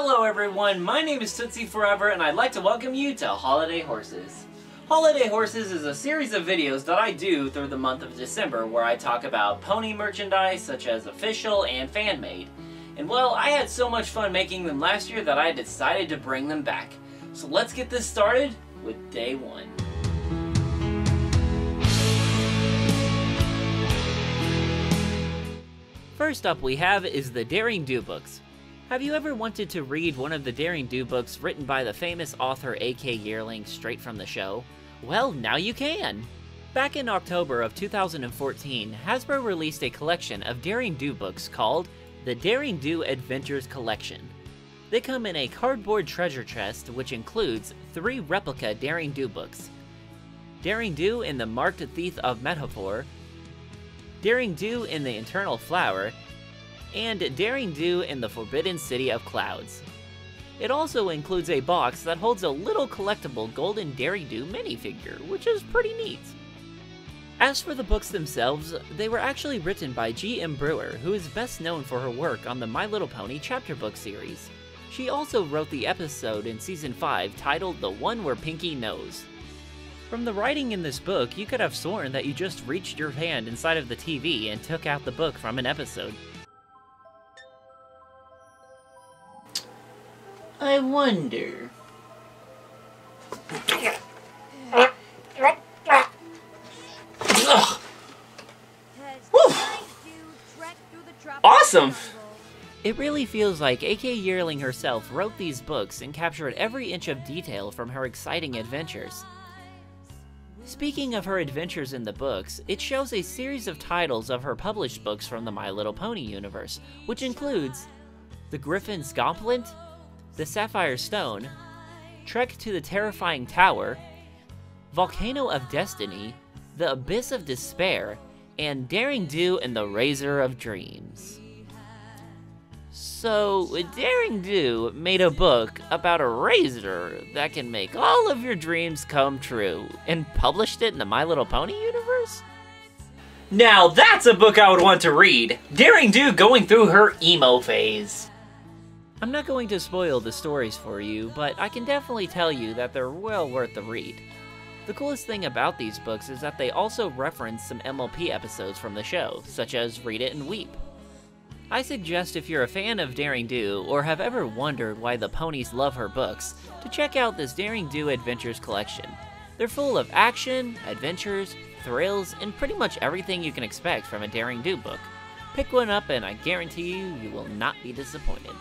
Hello everyone, my name is Tootsie Forever and I'd like to welcome you to Holiday Horses. Holiday Horses is a series of videos that I do through the month of December where I talk about pony merchandise such as official and fan-made. And well, I had so much fun making them last year that I decided to bring them back. So let's get this started with day one. First up we have is the Daring Do books. Have you ever wanted to read one of the Daring Do books written by the famous author A.K. Yearling straight from the show? Well, now you can! Back in October of 2014, Hasbro released a collection of Daring Do books called The Daring Do Adventures Collection. They come in a cardboard treasure chest which includes 3 replica Daring Do books: Daring Do in the Marked Thief of Metaphor, Daring Do in the Eternal Flower, and Daring Do in the Forbidden City of Clouds. It also includes a box that holds a little collectible golden Daring Do minifigure, which is pretty neat. As for the books themselves, they were actually written by G.M. Brewer, who is best known for her work on the My Little Pony chapter book series. She also wrote the episode in Season 5 titled The One Where Pinky Knows. From the writing in this book, you could have sworn that you just reached your hand inside of the TV and took out the book from an episode. I wonder... Awesome! It really feels like A.K. Yearling herself wrote these books and captured every inch of detail from her exciting adventures. Speaking of her adventures in the books, it shows a series of titles of her published books from the My Little Pony universe, which includes The Griffin's Gomplint, The Sapphire Stone, Trek to the Terrifying Tower, Volcano of Destiny, The Abyss of Despair, and Daring Do and the Razor of Dreams. So, Daring Do made a book about a razor that can make all of your dreams come true, and published it in the My Little Pony universe? Now that's a book I would want to read! Daring Do going through her emo phase. I'm not going to spoil the stories for you, but I can definitely tell you that they're well worth the read. The coolest thing about these books is that they also reference some MLP episodes from the show, such as Read It and Weep. I suggest if you're a fan of Daring Do, or have ever wondered why the ponies love her books, to check out this Daring Do Adventures collection. They're full of action, adventures, thrills, and pretty much everything you can expect from a Daring Do book. Pick one up and I guarantee you, you will not be disappointed.